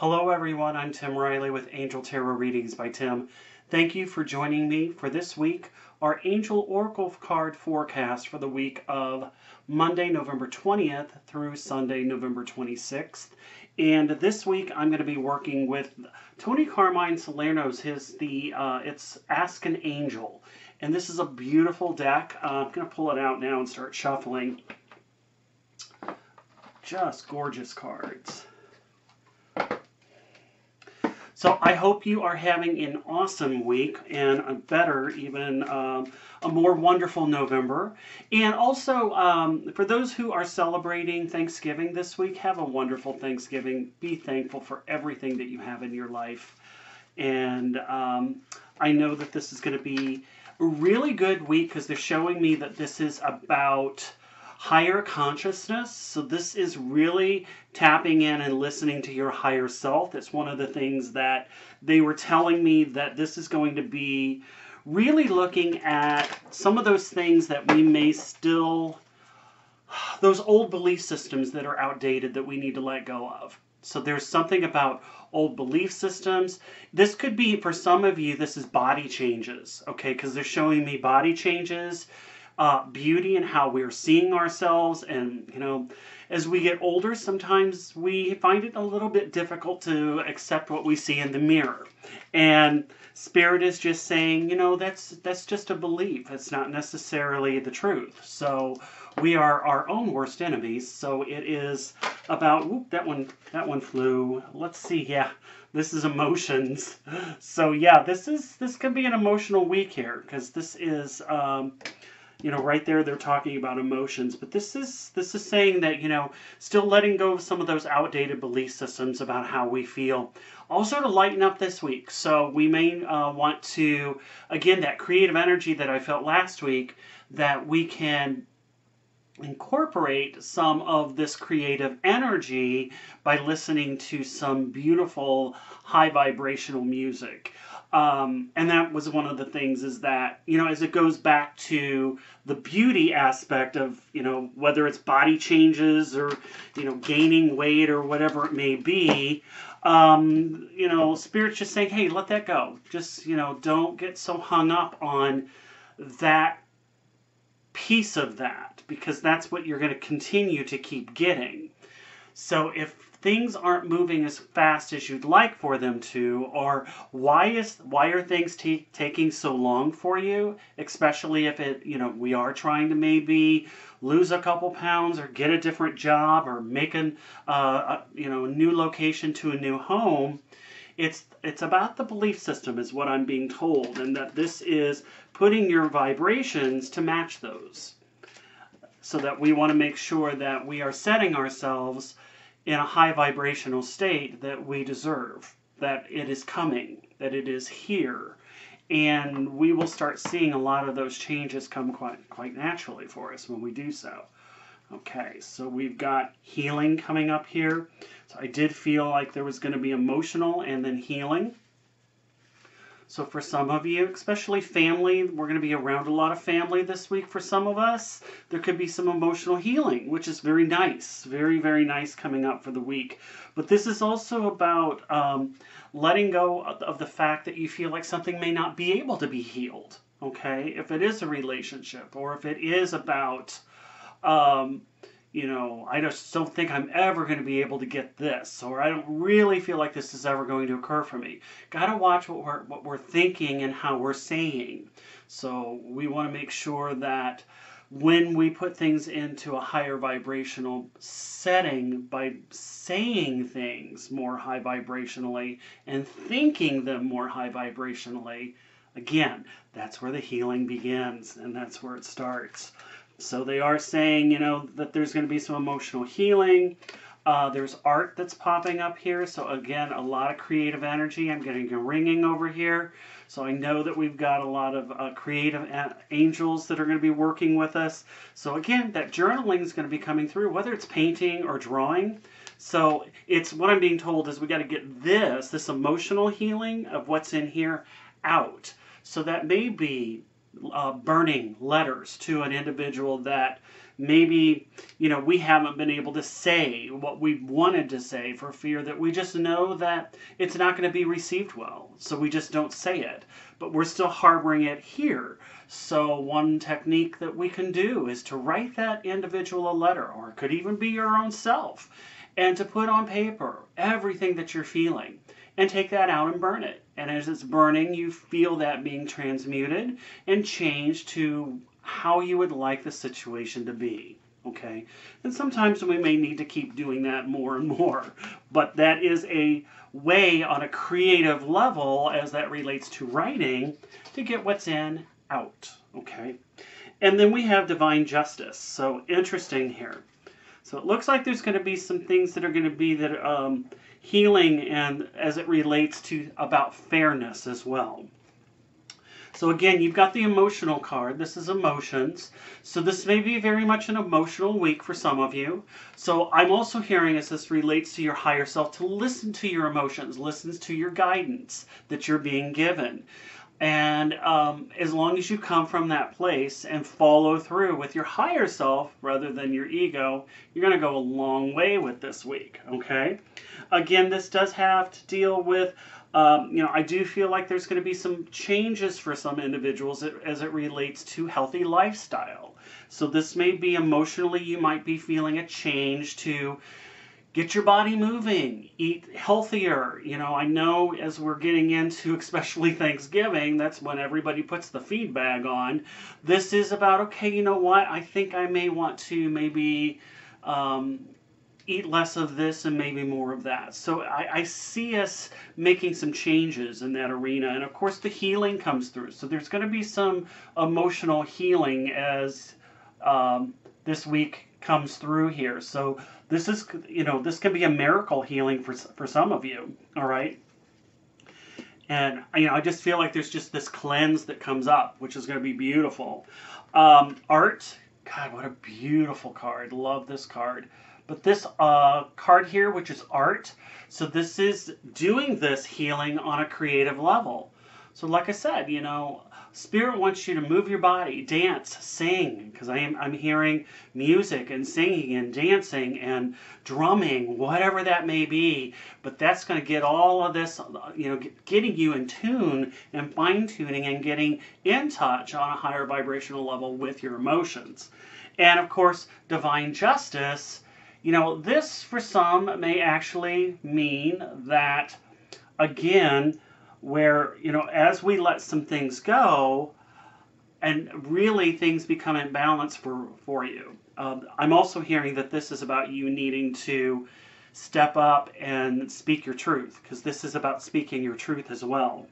Hello everyone, I'm Tim Riley with Angel Tarot Readings by Tim. Thank you for joining me for this week, our Angel Oracle Card Forecast for the week of Monday, November 20th through Sunday, November 26th. And this week I'm going to be working with Tony Carmine Salerno's, it's Ask an Angel. And this is a beautiful deck. I'm going to pull it out now and start shuffling. Just gorgeous cards. So I hope you are having an awesome week and a better, even a more wonderful November. And also, for those who are celebrating Thanksgiving this week, have a wonderful Thanksgiving. Be thankful for everything that you have in your life. And I know that this is going to be a really good week because they're showing me that this is about higher consciousness. So this is really tapping in and listening to your higher self. It's one of the things that they were telling me, that this is going to be really looking at some of those things that we may still, those old belief systems that are outdated that we need to let go of. So there's something about old belief systems. This could be, for some of you, this is body changes, okay? Because they're showing me body changes, beauty and how we're seeing ourselves. And, you know, as we get older, sometimes we find it a little bit difficult to accept what we see in the mirror. And Spirit is just saying, you know, that's just a belief. It's not necessarily the truth. So we are our own worst enemies. So it is about, whoop, that one flew. Let's see. Yeah, this is emotions. So yeah, this could be an emotional week here, because this is, you know, right there they're talking about emotions, but this is saying that, you know, still letting go of some of those outdated belief systems about how we feel. Also to lighten up this week. So we may want to, again, that creative energy that I felt last week, that we can incorporate some of this creative energy by listening to some beautiful high vibrational music. And that was one of the things, is that, you know, as it goes back to the beauty aspect of, you know, whether it's body changes or, you know, gaining weight or whatever it may be, you know, Spirit's just saying, hey, let that go. Just, you know, don't get so hung up on that piece of that, because that's what you're going to continue to keep getting. So if things aren't moving as fast as you'd like for them to, or why are things taking so long for you, especially if it, you know, we are trying to maybe lose a couple pounds or get a different job or make an, you know, a new location to a new home. It's about the belief system is what I'm being told, and that this is putting your vibrations to match those, so that we want to make sure that we are setting ourselves in a high vibrational state that we deserve, that it is coming, that it is here. And we will start seeing a lot of those changes come quite naturally for us when we do so. Okay, so we've got healing coming up here. So I did feel like there was going to be emotional and then healing. So for some of you, especially family, we're going to be around a lot of family this week. For some of us, there could be some emotional healing, which is very nice. Very, very nice coming up for the week. But this is also about letting go of the fact that you feel like something may not be able to be healed. Okay? If it is a relationship, or if it is about, you know, I just don't think I'm ever going to be able to get this, or I don't really feel like this is ever going to occur for me. Got to watch what we're thinking and how we're saying. So we want to make sure that when we put things into a higher vibrational setting by saying things more high vibrationally and thinking them more high vibrationally, again, that's where the healing begins and that's where it starts. So they are saying, you know, that there's going to be some emotional healing. There's art that's popping up here. So again, a lot of creative energy. I'm getting a ringing over here. So I know that we've got a lot of creative angels that are going to be working with us. So again, that journaling is going to be coming through, whether it's painting or drawing. So it's, what I'm being told is we got to get this emotional healing of what's in here out. So that may be burning letters to an individual that maybe, you know, we haven't been able to say what we wanted to say for fear that we just know that it's not going to be received well. So we just don't say it, but we're still harboring it here. So one technique that we can do is to write that individual a letter, or it could even be your own self, and to put on paper everything that you're feeling and take that out and burn it. And as it's burning, you feel that being transmuted and changed to how you would like the situation to be, okay? And sometimes we may need to keep doing that more and more, but that is a way on a creative level as that relates to writing to get what's in out, okay? And then we have divine justice, so interesting here. So it looks like there's going to be some things that are going to be that healing, and as it relates to about fairness as well. So again, you've got the emotional card. This is emotions. So this may be very much an emotional week for some of you. So I'm also hearing, as this relates to your higher self, to listen to your emotions, listen to your guidance that you're being given. And as long as you come from that place and follow through with your higher self rather than your ego, you're going to go a long way with this week, okay? Again, this does have to deal with, you know, I do feel like there's going to be some changes for some individuals as it relates to healthy lifestyle. So this may be emotionally, you might be feeling a change to get your body moving, eat healthier. You know, I know as we're getting into especially Thanksgiving, that's when everybody puts the feed bag on. This is about, okay, you know what? I think I may want to maybe eat less of this and maybe more of that. So I see us making some changes in that arena. And of course the healing comes through. So there's going to be some emotional healing as this week comes through here. So this is, you know, this can be a miracle healing for some of you, all right? And, you know, I just feel like there's just this cleanse that comes up, which is going to be beautiful. Art, God, what a beautiful card. Love this card. But this card here, which is art, so this is doing this healing on a creative level. So like I said, you know, Spirit wants you to move your body, dance, sing, because I'm hearing music and singing and dancing and drumming, whatever that may be. But that's going to get all of this, you know, getting you in tune and fine-tuning and getting in touch on a higher vibrational level with your emotions. And, of course, divine justice, you know, this for some may actually mean that, again, where, you know, as we let some things go and really things become in balance for you. I'm also hearing that this is about you needing to step up and speak your truth, because this is about speaking your truth as well.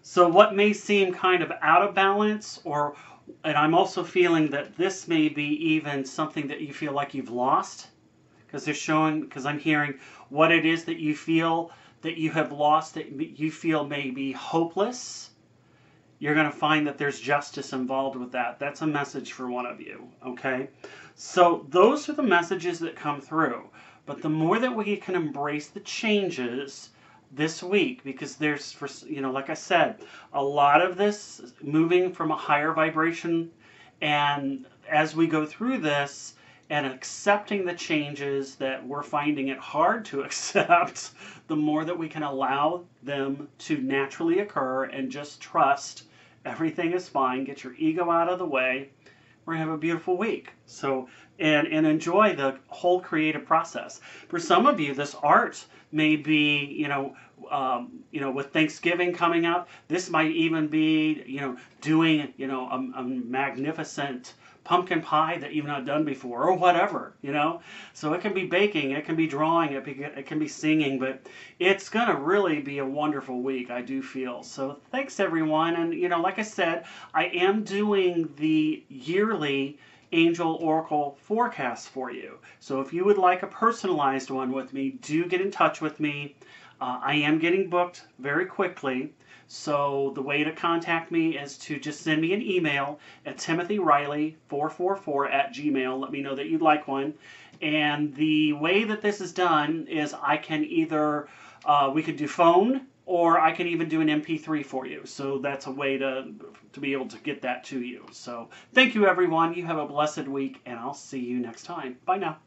So what may seem kind of out of balance, or, and I'm also feeling that this may be even something that you feel like you've lost, because they're showing, because I'm hearing what it is that you feel that you have lost, that you feel may be hopeless, you're going to find that there's justice involved with that. That's a message for one of you, okay? So those are the messages that come through. But the more that we can embrace the changes this week, because there's, you know, like I said, a lot of this moving from a higher vibration, and as we go through this, and accepting the changes that we're finding it hard to accept, the more that we can allow them to naturally occur and just trust everything is fine, get your ego out of the way, we're going to have a beautiful week. So, and enjoy the whole creative process. For some of you, this art may be, you know, with Thanksgiving coming up, this might even be, you know, doing, you know, a magnificent pumpkin pie that you've not done before, or whatever, you know. So it can be baking, it can be drawing, it can be singing, but it's going to really be a wonderful week, I do feel. So thanks, everyone. And, you know, like I said, I am doing the yearly Angel Oracle forecast for you. So if you would like a personalized one with me, do get in touch with me. I am getting booked very quickly. So the way to contact me is to just send me an email at timothyriley444@gmail.com. Let me know that you'd like one. And the way that this is done is I can either, we could do phone, or I can even do an MP3 for you. So that's a way to be able to get that to you. So thank you, everyone. You have a blessed week, and I'll see you next time. Bye now.